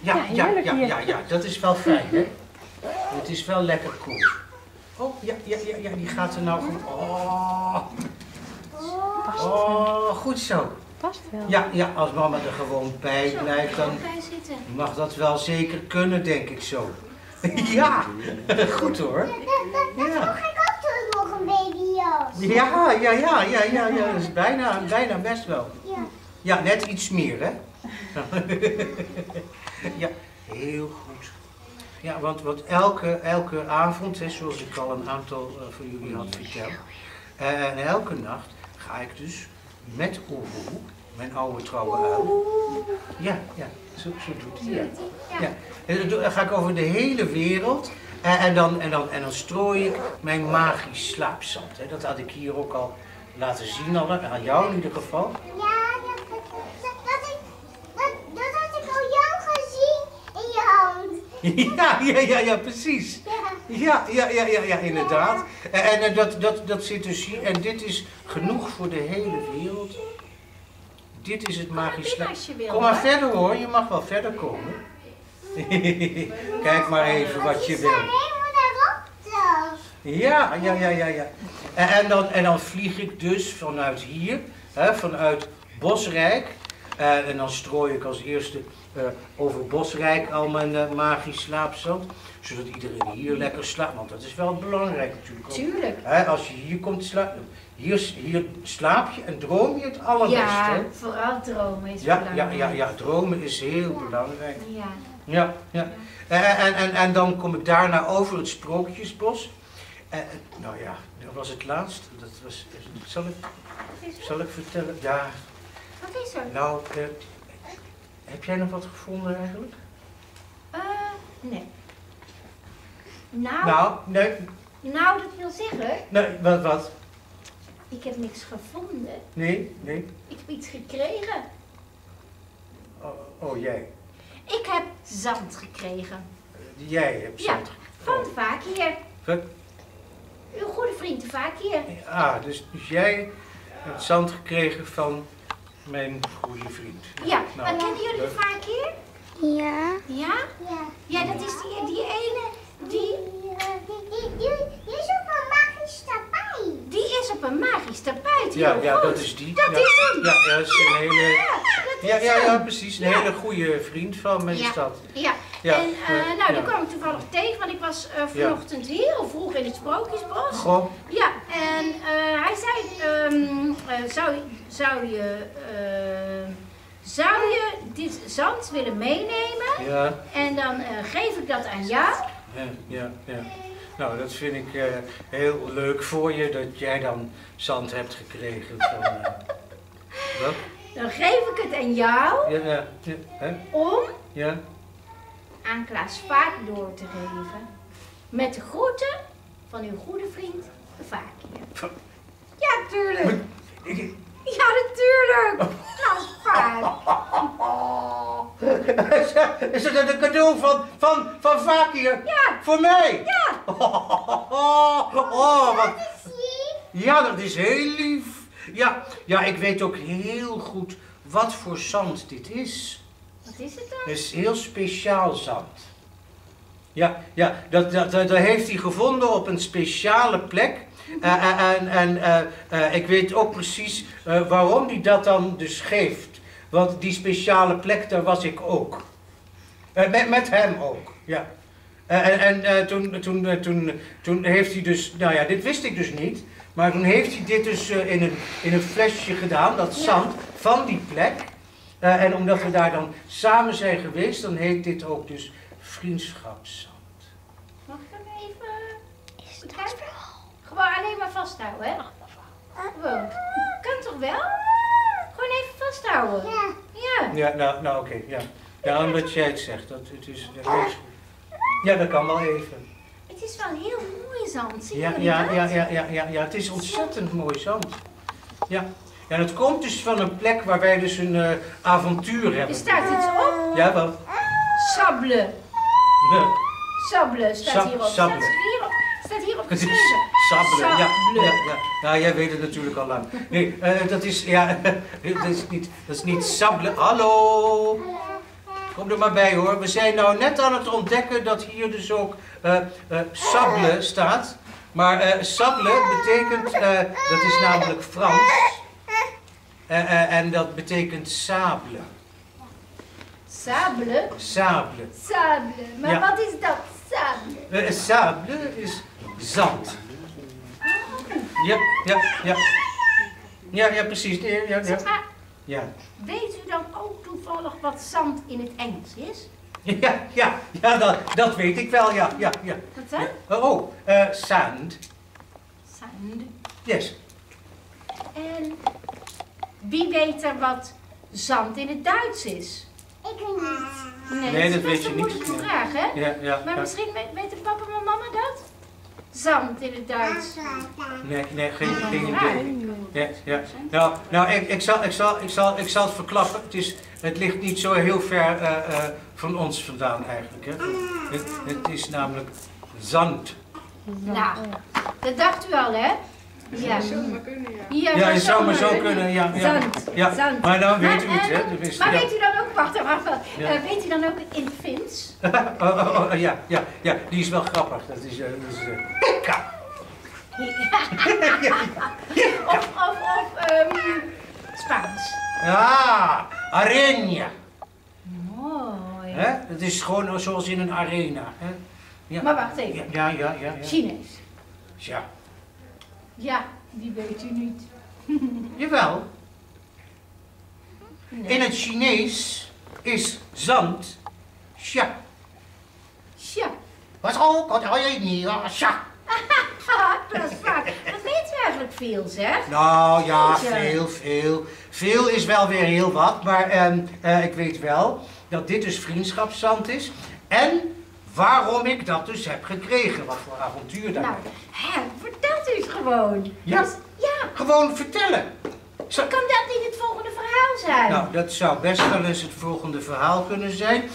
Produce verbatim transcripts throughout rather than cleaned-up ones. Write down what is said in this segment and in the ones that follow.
Ja, ja, ja, ja, ja, ja, dat is wel fijn, hè? Het is wel lekker koel. Oh, ja, ja, ja, ja, die gaat er nou goed. Oh, oh, goed zo. Past wel. Ja, ja, als mama er gewoon bij blijft, dan mag dat wel zeker kunnen, denk ik zo. Ja, goed hoor. Ja. Ja, ja, ja, ja, ja, ja, dat is bijna, bijna best wel. Ja. Ja, net iets meer, hè? Ja, heel goed. Ja, want, want elke, elke avond, hè, zoals ik al een aantal uh, van jullie had verteld, uh, en elke nacht ga ik dus met Oevoe, mijn oude trouwe uil. Ja, ja, zo, zo doet hij. Ja. Ja. En dan ga ik over de hele wereld. En, en, dan, en, dan, en dan strooi ik mijn magisch slaapzand. Hè. Dat had ik hier ook al laten zien, Anne, aan jou in ieder geval. Ja, dat, dat, dat, dat, dat had ik al jou gezien in je hand. Ja, ja, ja, ja, precies. Ja, ja, ja, ja, ja, inderdaad. En, en dat, dat, dat zit dus hier. En dit is genoeg voor de hele wereld. Dit is het magisch slaapzand. Kom maar verder hoor, je mag wel verder komen. Kijk maar even wat je wil. Ja, ja, ja, ja, ja. En, en, dan, en dan vlieg ik dus vanuit hier, hè, vanuit Bosrijk. Uh, en dan strooi ik als eerste uh, over Bosrijk al mijn uh, magisch slaapzand. Zodat iedereen hier lekker slaapt, want dat is wel belangrijk natuurlijk. Tuurlijk. Hè, als je hier komt slapen, hier, hier slaap je en droom je het allerbeste. Ja, hè? Vooral dromen is ja, belangrijk. Ja, ja, ja, dromen is heel ja. belangrijk. Ja. Ja, ja. En, en, en dan kom ik daarna over het Sprookjesbos. En, nou ja, dat was het laatst. Dat was, zal, ik, zal ik vertellen? Ja. Wat is er? Nou, eh, heb jij nog wat gevonden eigenlijk? Uh, nee. Nou, nou, nee. Nou, dat wil zeggen... Nee, wat, wat? Ik heb niks gevonden. Nee, nee. Ik heb iets gekregen. Oh, oh jij. Ik heb zand gekregen. Jij hebt zand gekregen? Ja, van de Vaak hier. Wat? Uw goede vriend de Vaak hier. Ah, dus, dus jij hebt zand gekregen van mijn goede vriend. Ja, maar nou, kennen jullie de Vaak hier? Ja. Ja? Ja. Ja, dat is die, die ene, die... Die, die, die is op een magisch tapijt. Die is op een magisch tapijt, heel goed. Ja, ja, dat is die. Dat ja. is hem. Ja, dat is een hele... Ja, ja, ja, precies. Een ja. hele goede vriend van mijn ja. stad. Ja, ja. En uh, nou, daar ja. kwam ik toevallig tegen, want ik was uh, vanochtend ja. heel vroeg in het Sprookjesbos. Goh. Ja, en uh, hij zei, um, uh, zou, zou, je, uh, zou je dit zand willen meenemen? Ja. En dan uh, geef ik dat aan jou. Ja, ja, ja. Nou, dat vind ik uh, heel leuk voor je, dat jij dan zand hebt gekregen van... Uh, wat? Dan geef ik het aan jou ja, ja, ja, hè? om ja. aan Klaas Vaak door te geven. Met de groeten van uw goede vriend de Vaakje. Ja, tuurlijk. Ja, natuurlijk. Klaas Vaak. Is dat een cadeau van, van, van Vaakje? Ja. Voor mij? Ja. Oh, wat... Ja, dat is heel lief. Ja, ja, ik weet ook heel goed wat voor zand dit is. Wat is het dan? Het is heel speciaal zand. Ja, ja, dat, dat, dat heeft hij gevonden op een speciale plek. Uh, en en uh, uh, ik weet ook precies uh, waarom hij dat dan dus geeft. Want die speciale plek, daar was ik ook. Uh, met, met hem ook, ja. Uh, en en uh, toen, toen, uh, toen, toen heeft hij dus, nou ja, dit wist ik dus niet. Maar toen heeft hij dit dus uh, in, een, in een flesje gedaan, dat zand, ja. van die plek. Uh, en omdat we daar dan samen zijn geweest, dan heet dit ook dus vriendschapszand. Mag ik hem even Is het bekijken? Gewoon alleen maar vasthouden, hè? Gewoon. Kan toch wel? Gewoon even vasthouden. Ja. Ja, ja nou, nou oké. Okay, ja. ja, omdat jij het zegt. Dat, het is, dat is... Ja, dat kan wel even. Het is wel heel mooi zand, zie je ja, ja, ja, ja, ja, ja, ja, het is ontzettend mooi zand. Ja, ja, dat komt dus van een plek waar wij dus een uh, avontuur hebben. Er staat iets op. Ja, wat? Sabble. Nee. Sabble staat Sab hierop. Sabble. Staat hierop. Staat hierop geschreven. Sabble, ja, ja, ja. Nou, jij weet het natuurlijk al lang. Nee, uh, dat is, ja, dat is niet, dat is niet sabble. Hallo. Kom er maar bij hoor. We zijn nou net aan het ontdekken dat hier dus ook uh, uh, sable staat. Maar uh, sable betekent, uh, dat is namelijk Frans. Uh, uh, en dat betekent sabelen. Sabelen? Sabelen. Sabelen. Maar ja. Wat is dat, sabelen? Uh, sabelen is zand. Ja, ja, ja. Ja, ja, precies. Ja, ja, ja. Ja. Weet u dan ook toevallig wat zand in het Engels is? Ja, ja, ja, dat, dat weet ik wel, ja, ja, ja. Wat dan? Ja. Oh, uh, sand. Sand. Yes. En wie weet er wat zand in het Duits is? Ik weet niet. Nee, nee, dat weet je niet. Dat is een moeilijke vraag, hè? Ja, ja. Maar ja. Misschien weten papa en mama dat? Zand in het Duits. Nee, nee, geen, geen idee. Ja, ja. Nou, nou ik, ik, zal, ik, zal, ik, zal, ik zal het verklappen. Het, is, het ligt niet zo heel ver uh, uh, van ons vandaan eigenlijk. Hè. Het, het is namelijk zand. Nou, dat dacht u al, hè? Ja, ja, ja, dat zou maar zo kunnen. Ja, ja. Zand. Ja. Zand. Maar dan weet u het, hè? Dus, maar ja. Weet u dan ook, wacht, wacht, wacht. Ja. Uh, weet u dan ook het in Fins? oh, oh, oh, ja, ja, ja, die is wel grappig. Dat is, uh, dat is uh, pika. of, of, of, um, Spaans. Ah, arena. Mooi. Hè? Dat is gewoon zoals in een arena. Hè? Ja. Maar wacht even. Ja, ja, ja. ja, ja. Chinees. Ja. Ja, die weet u niet. Jawel. Nee. In het Chinees is zand sha. Sha. Wat ook, wat hoor je niet, sha. Dat is vaak. Dat weet u eigenlijk veel, zeg. Nou ja, veel, veel. Veel is wel weer heel wat, maar eh, eh, ik weet wel dat dit dus vriendschapszand is. En waarom ik dat dus heb gekregen, wat voor avontuur daar. Nou, hè, vertelt u het gewoon. Ja, dus, ja. Gewoon vertellen. Zo... Kan dat niet het volgende verhaal zijn? Nou, dat zou best wel eens het volgende verhaal kunnen zijn.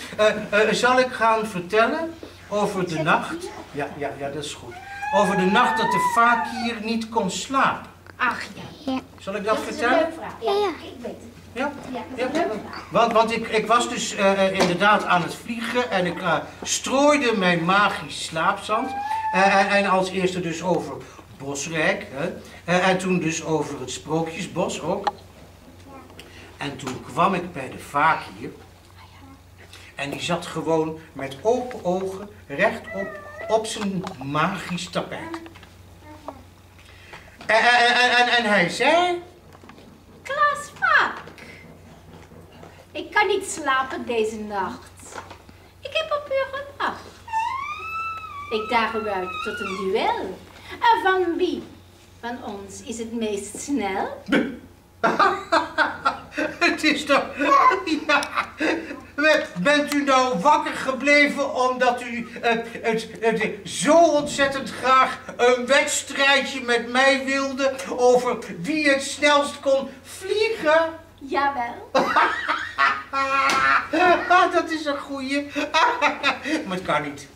Uh, uh, zal ik gaan vertellen over de nacht? Ja, ja, ja, dat is goed. Over de nacht dat de Vaakje niet kon slapen. Ach ja. Zal ik dat, dat vertellen? Dat is een leuke vraag. Ja, ja, ik weet het. Ja, ja, ja. Want, want ik, ik was dus uh, inderdaad aan het vliegen en ik uh, strooide mijn magisch slaapzand. Uh, en, en als eerste dus over Bosrijk. Hè? Uh, en toen dus over het Sprookjesbos ook. En toen kwam ik bij de Vaak hier. En die zat gewoon met open ogen rechtop op zijn magisch tapijt. En, en, en, en hij zei... Klaas Vaak. Ik kan niet slapen deze nacht. Ik heb op u gewacht. Ik daag u uit tot een duel. En van wie van ons is het meest snel? Het is toch... Ja. Bent u nou wakker gebleven omdat u uh, het, het, zo ontzettend graag een wedstrijdje met mij wilde over wie het snelst kon vliegen? Jawel. Dat is een goeie. Maar het kan niet.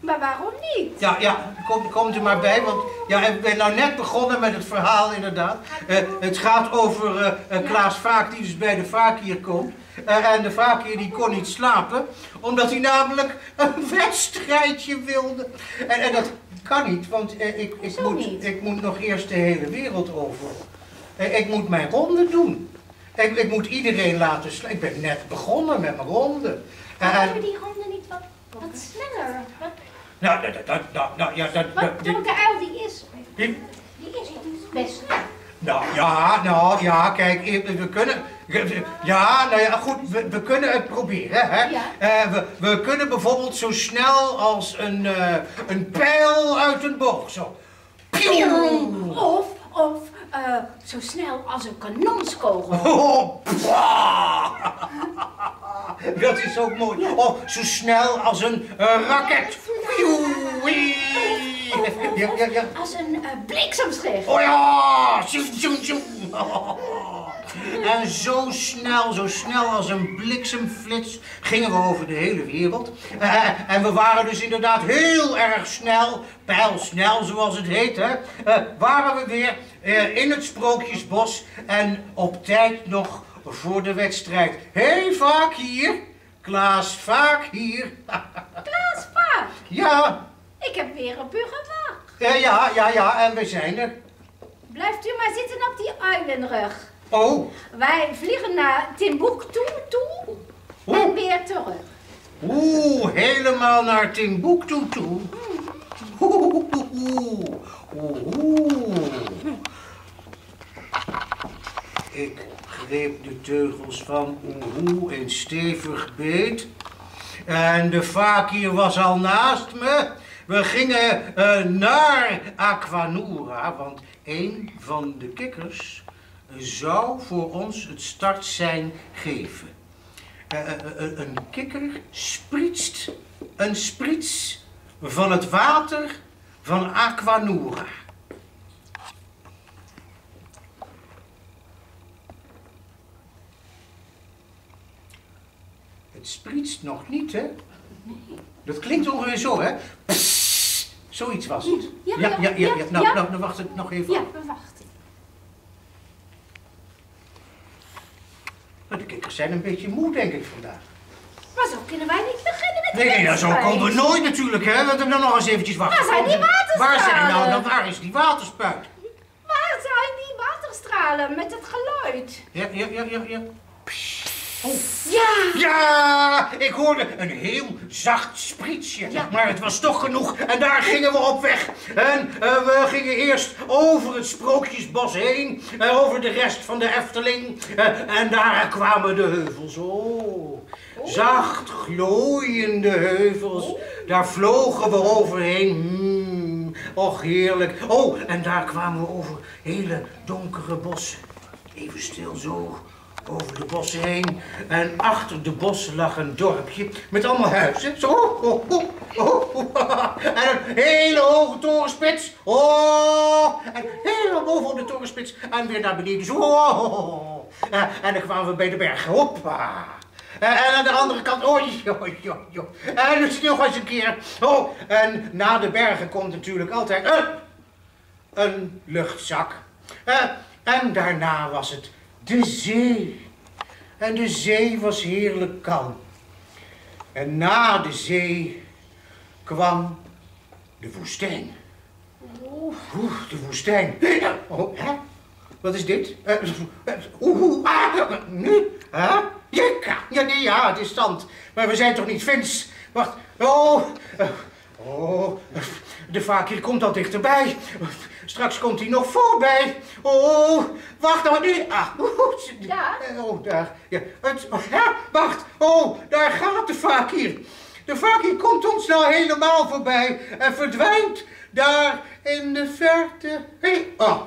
Maar waarom niet? Ja, ja, kom, kom er maar bij, want ja, ik ben nou net begonnen met het verhaal inderdaad. Uh, het gaat over uh, uh, Klaas Vaak die dus bij de Vaak hier komt. Uh, en de Vaakje die kon niet slapen, omdat hij namelijk een wedstrijdje wilde. En, en dat kan niet, want uh, ik, ik, moet, niet. ik moet nog eerst de hele wereld over. Uh, ik moet mijn ronde doen. Ik, ik moet iedereen laten slapen. Ik ben net begonnen met mijn ronde. Uh, Hebben we die ronde niet wat, wat sneller? Wat... Nou, dat, dat, dat, nou, ja, dat... Want die... welke uil die is? Die, die is best snel. Nou ja, nou ja, kijk, we kunnen... Ja, nou ja, goed, we, we kunnen het proberen, hè. Ja. Uh, we, we kunnen bijvoorbeeld zo snel als een, uh, een pijl uit een boog, zo. Piow! Of, of, uh, zo snel als een kanonskogel. Oh, dat is ook mooi. Ja. Of zo snel als een uh, raket. Piowie. Of, of, of, ja, ja, ja. Als een uh, bliksemschicht. Oh ja! Tjoem, tjoem, tjoem. Oh. En zo snel, zo snel als een bliksemflits gingen we over de hele wereld. Uh, en we waren dus inderdaad heel erg snel, pijlsnel zoals het heet, hè, uh, waren we weer uh, in het Sprookjesbos en op tijd nog voor de wedstrijd. Hé, Vaak hier, Klaas Vaak hier. Klaas Vaak? Ja. Ik heb weer een burgerwacht. Ja, ja, ja, ja, en we zijn er. Blijft u maar zitten op die uilenrug. Oh. Wij vliegen naar Timbuktu-Toe en weer terug. Oeh, helemaal naar Timbuktu-Toe. Oeh, oeh, oeh. Ik greep de teugels van Oevoe in stevig beet. En de Vaakje was al naast me. We gingen uh, naar Aquanura, want een van de kikkers zou voor ons het startsein geven. Uh, uh, uh, een kikker spritst een sprits van het water van Aquanura. Het spritst nog niet, hè? Nee. Dat klinkt ongeveer zo, hè? Pssst, zoiets was het. Ja, ja, ja, ja, ja. Nou, nou, dan wacht ik nog even. Ja, we wachten. De kikkers zijn een beetje moe, denk ik, vandaag. Maar zo kunnen wij niet beginnen met nee, de nee, nou, zo komen we nooit natuurlijk, hè? Laten we dan nog eens eventjes wachten. Waar zijn die waterstralen? Waar zijn nou, dan waar is die waterspuit? Waar zijn die waterstralen met het geluid? Ja, ja, ja, ja, ja. Oh. Ja! Ja! Ik hoorde een heel zacht sprietje, ja. Maar het was toch genoeg en daar gingen we op weg. En uh, we gingen eerst over het Sprookjesbos heen, uh, over de rest van de Efteling. Uh, en daar kwamen de heuvels, oh, zacht glooiende heuvels. Oh. Daar vlogen we overheen. Mm, och, heerlijk. Oh, en daar kwamen we over hele donkere bossen. Even stil zo. Over de bossen heen en achter de bossen lag een dorpje met allemaal huizen. Zo, oh, oh, oh, oh. En een hele hoge torenspits. Oh, en helemaal boven de torenspits en weer naar beneden. Zo, oh, oh. En dan kwamen we bij de bergen. Hoppa. En aan de andere kant, oh, joh, joh, joh. En het sneeuw was een keer. Oh, en na de bergen komt natuurlijk altijd een, een luchtzak. En daarna was het de zee. En de zee was heerlijk kalm. En na de zee kwam de woestijn. Oeh, de woestijn. Oh, hè? Wat is dit? Oeh, ah, nu? Huh? Ja, nee, ja, het is zand. Maar we zijn toch niet Fins? Wacht. Oh, oh. De Vaakje komt al dichterbij. Straks komt hij nog voorbij. Oh, wacht nou nu. Ah, ja. Oh, daar. Ja. Het, ja, wacht. Oh, daar gaat de Vaakje. De Vaakje komt ons nou helemaal voorbij en verdwijnt daar in de verte. Hey. Oh,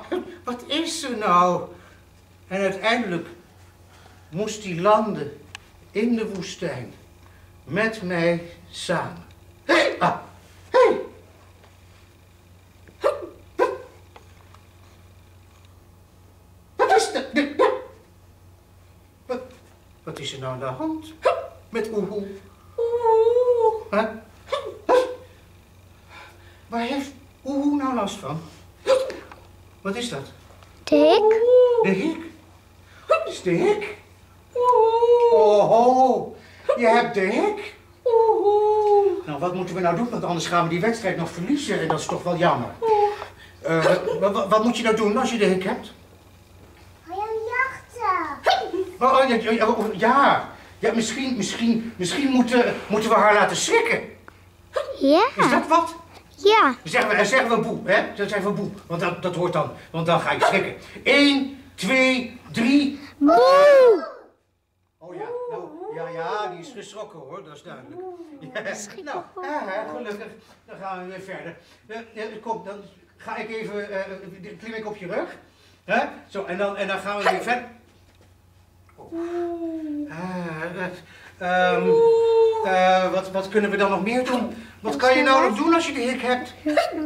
wat is er nou? En uiteindelijk moest hij landen in de woestijn met mij samen. Hey. Ah. Hey. Wat is er nou aan de hand met Oevoe? Oevoe. Huh? Waar heeft Oevoe nou last van? Wat is dat? De hik. De hik? Wat is de hik? Oh, oh, je hebt de hik. Oevoe. Nou, wat moeten we nou doen? Want anders gaan we die wedstrijd nog verliezen en dat is toch wel jammer. Uh, wat, wat moet je nou doen als je de hik hebt? Oh, ja, ja, ja, misschien, misschien, misschien moeten, moeten we haar laten schrikken. Ja. Is dat wat? Ja. Zeggen we, zeggen we boe, hè? Dat zijn we boe, want dat, dat hoort dan, want dan ga je schrikken. Eén, twee, drie. Boe! Oh ja, nou, ja, ja, die is geschrokken hoor, dat is duidelijk. Ja. Nou, ah, gelukkig, dan gaan we weer verder. Kom, dan ga ik even, uh, klim ik op je rug. Huh? Zo, en dan, en dan gaan we weer verder. Oh. Uh, um, uh, wat, wat kunnen we dan nog meer doen? Wat kan je nou nog doen als je de hik hebt?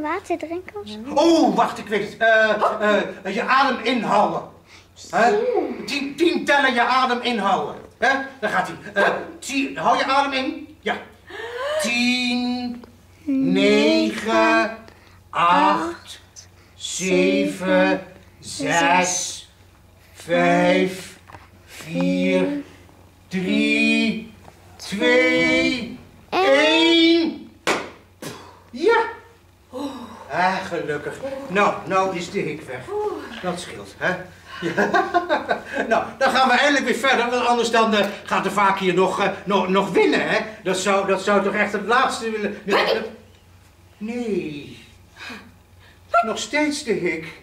Water drinken of zo. Oh, wacht, ik weet het. Uh, uh, je adem inhouden. Huh? Tien, tien tellen je adem inhouden. Huh? Daar gaat hij. Uh, tien, hou je adem in. Ja. Tien, negen, acht, zeven, zes, vijf. vier, drie, twee, één. Ja. Ah, gelukkig. Nou, nou is de hik weg. Dat scheelt, hè? Ja. Nou, dan gaan we eindelijk weer verder, want anders dan uh, gaat de Vaak hier nog, uh, nog, nog winnen, hè? Dat zou, dat zou toch echt het laatste willen... Nee. Nog steeds de hik.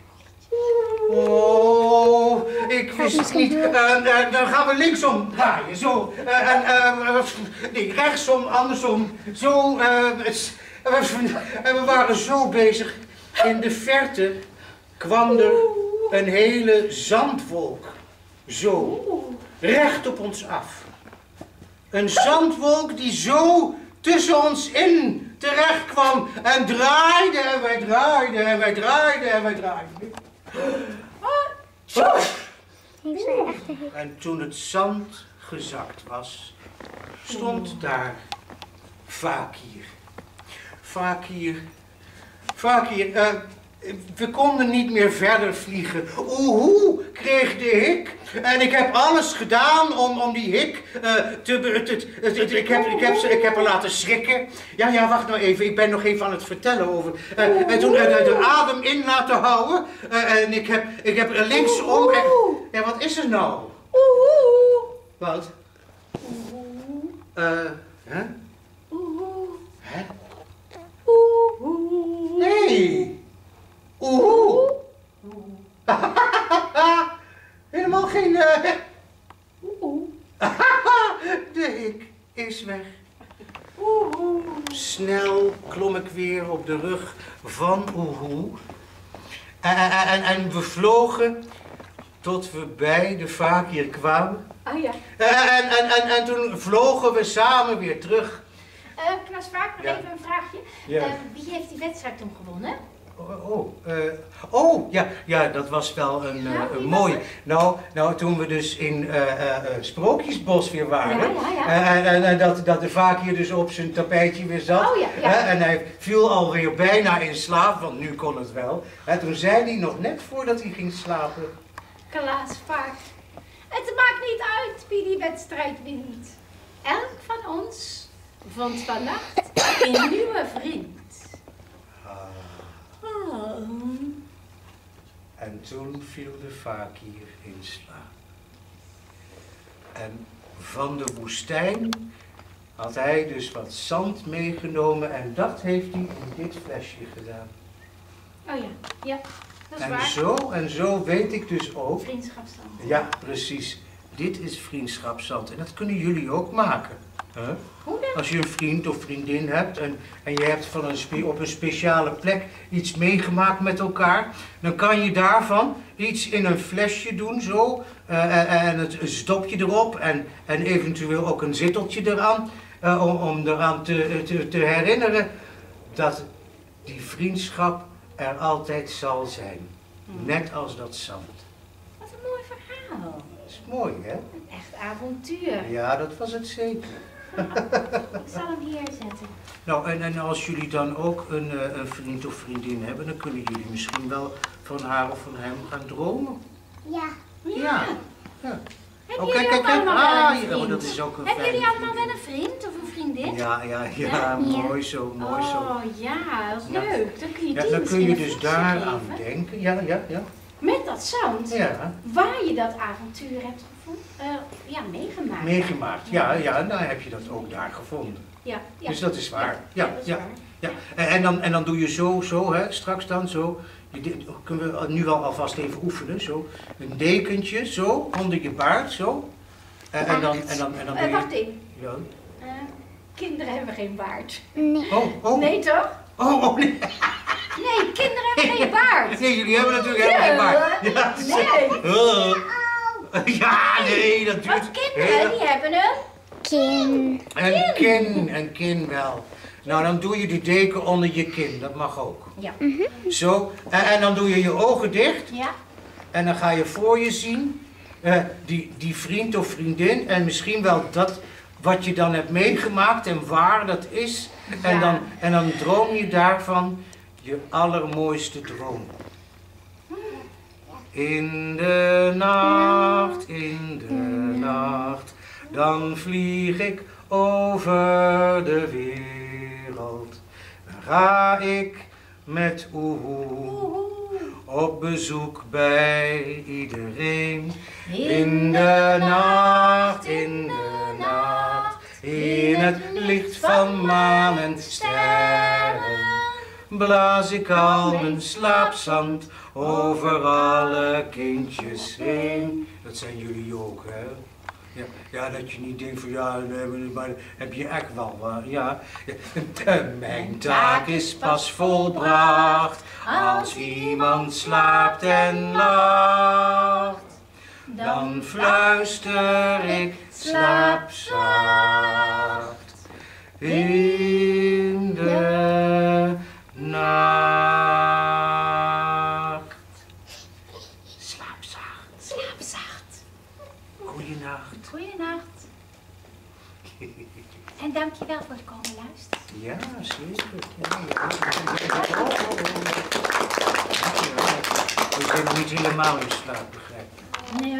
Oh, ik wist niet. Uh, uh, dan gaan we linksom draaien, zo. Uh, en uh, nee, rechtsom, andersom. Zo, uh, en we waren zo bezig. In de verte kwam er een hele zandwolk. Zo, recht op ons af. Een zandwolk die zo tussen ons in terecht kwam en draaide en wij draaiden en wij draaiden en wij draaiden. Oh. En toen het zand gezakt was, stond daar Vaakje. Vaakje. Vaakje. Uh, we konden niet meer verder vliegen. Oehoe kreeg de hik. En ik heb alles gedaan om, om die hik uh, te, te, te, te, te... Ik heb, ik heb, ze, ik heb haar laten schrikken. Ja, ja, wacht nou even. Ik ben nog even aan het vertellen over... Uh, en toen uh, de, de adem in laten houden. Uh, en ik heb, ik heb er linksom... En, ja, wat is er nou? Wat? Eh, uh, hè? Hè? Nee! Oehoe! Helemaal geen... Uh... Oehoe. De hik is weg. Oehoe. Snel klom ik weer op de rug van Oehoe. En, en, en we vlogen tot we bij de Vaak hier kwamen. Ah ja. En, en, en, en toen vlogen we samen weer terug. Uh, Klaas Vaak, nog ja. even een vraagje. Ja. Uh, wie heeft die wedstrijd toen gewonnen? Oh, oh, uh, oh ja, ja, dat was wel een, ja, uh, een mooie. Nou, nou, toen we dus in uh, uh, Sprookjesbos weer waren. Ja, ja, ja. Uh, en, en dat, dat de Vaak hier dus op zijn tapijtje weer zat. Oh, ja, ja. Uh, en hij viel alweer bijna in slaap, want nu kon het wel. Uh, toen zei hij nog net voordat hij ging slapen. Klaas Vaak, het maakt niet uit wie die wedstrijd wint. Elk van ons vond vannacht een nieuwe vriend. Oh. En toen viel de Vaak hier in slaap. En van de woestijn had hij dus wat zand meegenomen en dat heeft hij in dit flesje gedaan. Oh ja, ja, dat is en waar. Zo, en zo weet ik dus ook... Vriendschapszand. Ja, precies. Dit is vriendschapszand en dat kunnen jullie ook maken. Huh? Als je een vriend of vriendin hebt en, en je hebt van een op een speciale plek iets meegemaakt met elkaar, dan kan je daarvan iets in een flesje doen, zo, uh, en het stopje erop en, en eventueel ook een zitteltje eraan, uh, om, om eraan te, te, te herinneren dat die vriendschap er altijd zal zijn, net als dat zand. Wat een mooi verhaal. Dat is mooi, hè? Een echt avontuur. Ja, dat was het zeker. Ik zal hem hier zetten. Nou, en, en als jullie dan ook een, een vriend of vriendin hebben, dan kunnen jullie misschien wel van haar of van hem gaan dromen. Ja. Ja. ja. ja. Hebben oh, kijk, kijk, kijk. Ah, oh, dat is ook een Hebben jullie allemaal wel een vriend of een vriendin? Ja, ja, ja. ja? Mooi zo, mooi zo. Oh ja, dat is leuk. Dan kun je, ja, dan kun je dus daaraan denken. Ja, ja, ja. Met dat zand, ja. Waar je dat avontuur hebt gevoeld, uh, ja, meegemaakt. Meegemaakt, ja, ja, dan heb je dat ook daar gevonden. Ja, ja. Dus dat is waar. Ja, ja, dat is ja, waar. ja. ja. En, dan, en dan doe je zo, zo, hè, straks dan zo. Je, kunnen we nu wel alvast even oefenen, zo. Een dekentje, zo, onder je baard, zo. En, en dan, en dan, en dan doe je... Uh, wacht even. Ja. Uh, kinderen hebben geen baard. Nee. Oh, oh. Nee, toch? Oh, oh, nee. Nee, kinderen hebben geen baard. Nee, jullie hebben natuurlijk helemaal geen baard. Ja, is... nee. Ja, nee, dat duurt. Want kinderen, die hebben een kin. Een kin, een kin wel. Nou, dan doe je die deken onder je kin, dat mag ook. Ja. Mm-hmm. Zo, en, en dan doe je je ogen dicht. Ja. En dan ga je voor je zien, uh, die, die vriend of vriendin, en misschien wel dat... wat je dan hebt meegemaakt en waar dat is. Ja. En, dan, en dan droom je daarvan je allermooiste droom. In de nacht, in de nacht, dan vlieg ik over de wereld. Dan ga ik met Oevoe op bezoek bij iedereen. In de nacht, in de nacht, in het licht van maan en sterren, blaas ik al mijn slaapzand over alle kindjes heen. Dat zijn jullie ook, hè? Ja, ja, dat je niet denkt van ja, maar heb je echt wel, ja. Mijn taak is pas volbracht als iemand slaapt en lacht. Dan fluister ik slaapzacht in de nacht. Slaapzacht. Slaapzacht. Goeienacht. Goeienacht. En dankjewel voor het komen luisteren. Ja, zeker. Ja, ja. Oh, oh, oh. We zijn nog niet helemaal in slaap, begrijp ik. Nee.